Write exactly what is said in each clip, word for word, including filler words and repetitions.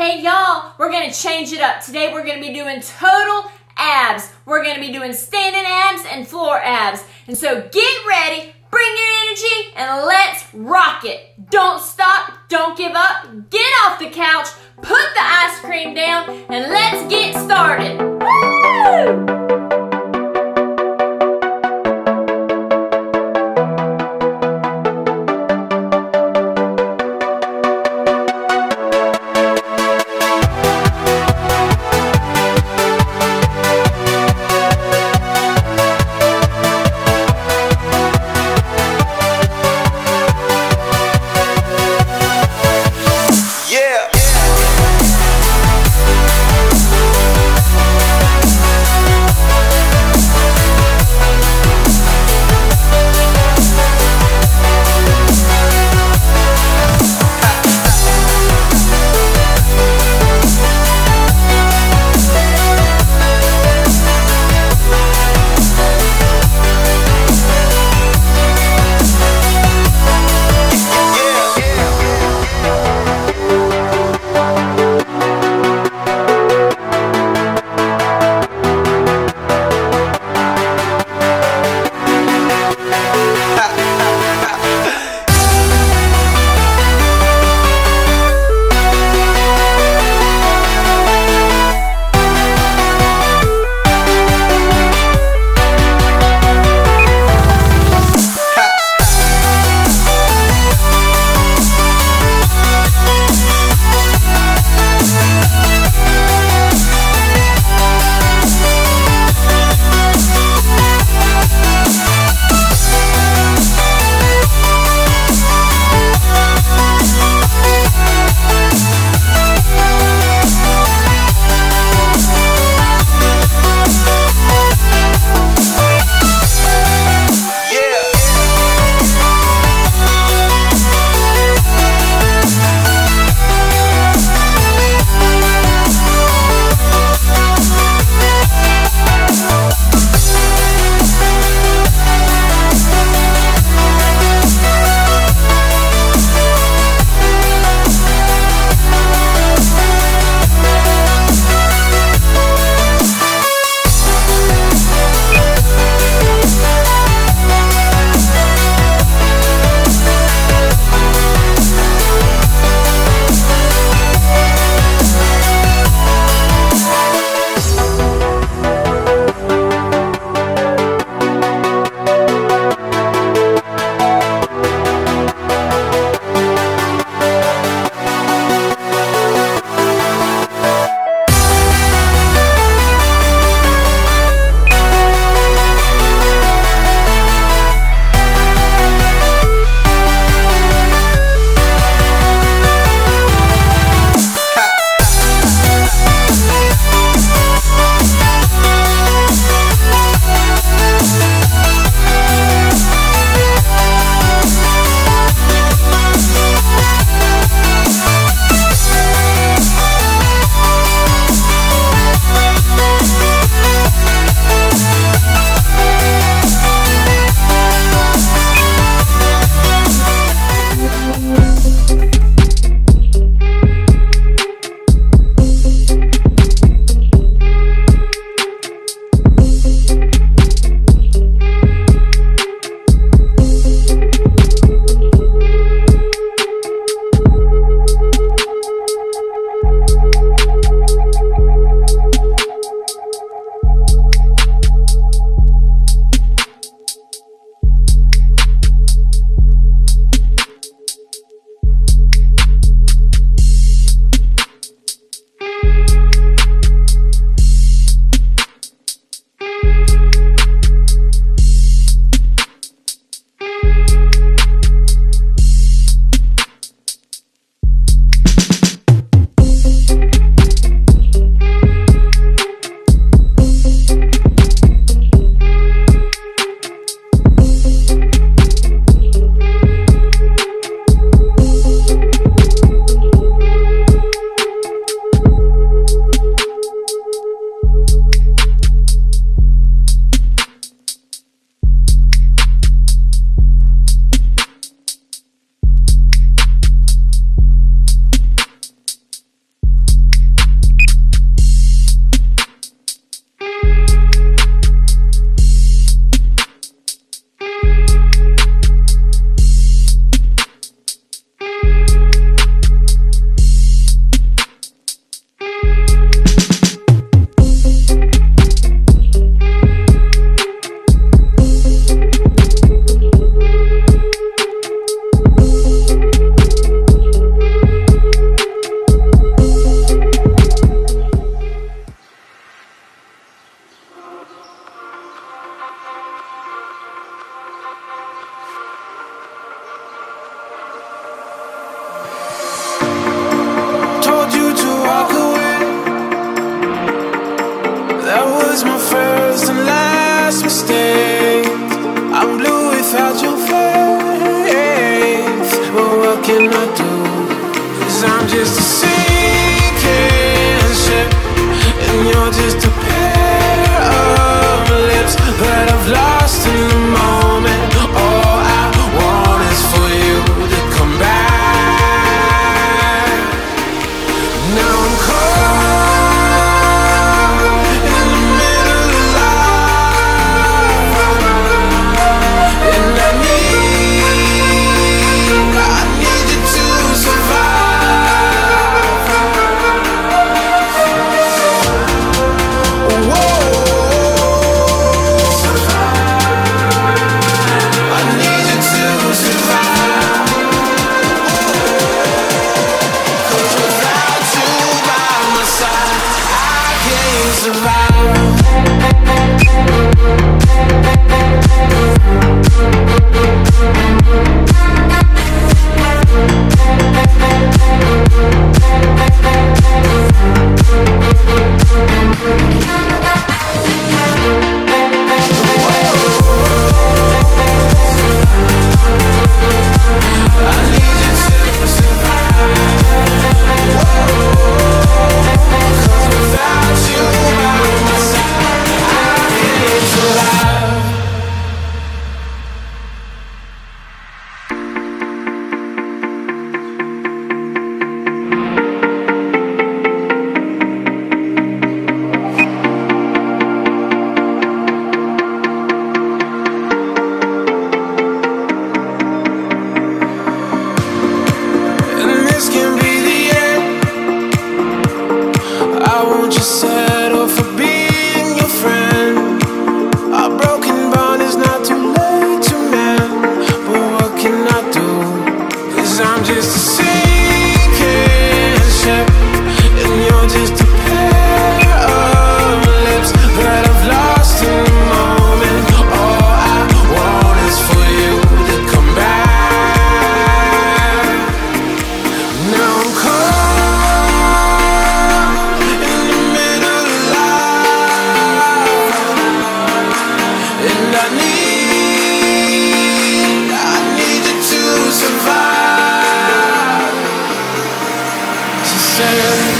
Hey y'all, we're gonna change it up. Today we're gonna be doing total abs. We're gonna be doing standing abs and floor abs. And so get ready, bring your energy, and let's rock it. Don't stop, don't give up, get off the couch, put the ice cream down, and let's get started. Woo!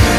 I